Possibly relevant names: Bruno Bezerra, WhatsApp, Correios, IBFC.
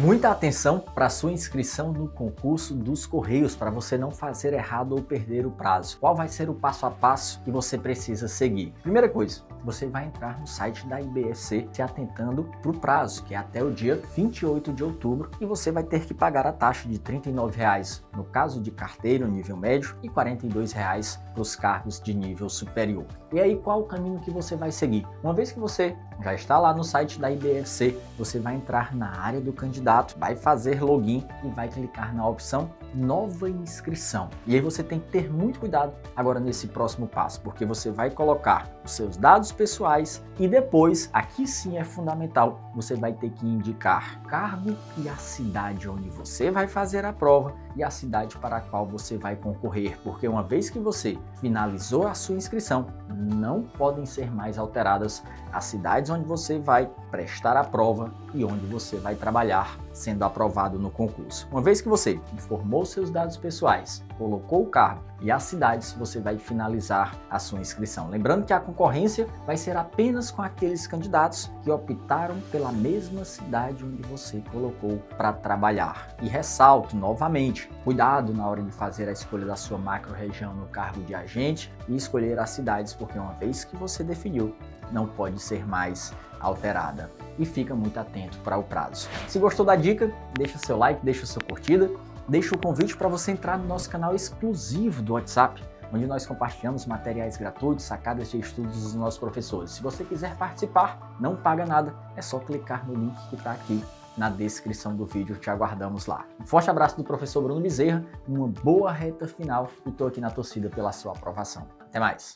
Muita atenção para a sua inscrição no concurso dos Correios, para você não fazer errado ou perder o prazo. Qual vai ser o passo a passo que você precisa seguir? Primeira coisa, você vai entrar no site da IBFC se atentando para o prazo, que é até o dia 28 de outubro, e você vai ter que pagar a taxa de R$ 39,00 no caso de carteiro nível médio e R$ 42,00 para os cargos de nível superior. E aí, qual o caminho que você vai seguir? Uma vez que você já está lá no site da IBFC, você vai entrar na área do candidato, vai fazer login e vai clicar na opção Nova Inscrição. E aí você tem que ter muito cuidado agora nesse próximo passo, porque você vai colocar os seus dados pessoais e depois, aqui sim é fundamental, você vai ter que indicar cargo e a cidade onde você vai fazer a prova e a cidade para a qual você vai concorrer, porque uma vez que você finalizou a sua inscrição, não podem ser mais alteradas as cidades onde você vai prestar a prova e onde você vai trabalhar sendo aprovado no concurso. Uma vez que você informou seus dados pessoais, colocou o cargo e as cidades, você vai finalizar a sua inscrição. Lembrando que a concorrência vai ser apenas com aqueles candidatos que optaram pela mesma cidade onde você colocou para trabalhar. E ressalto novamente, cuidado na hora de fazer a escolha da sua macro-região no cargo de agente e escolher as cidades, porque uma vez que você definiu, não pode ser mais alterada. E fica muito atento para o prazo. Se gostou da dica, deixa seu like, deixa sua curtida, deixa o convite para você entrar no nosso canal exclusivo do WhatsApp, onde nós compartilhamos materiais gratuitos, sacadas de estudos dos nossos professores. Se você quiser participar, não paga nada, é só clicar no link que está aqui na descrição do vídeo. Te aguardamos lá. Um forte abraço do professor Bruno Bezerra, uma boa reta final, e estou aqui na torcida pela sua aprovação. Até mais!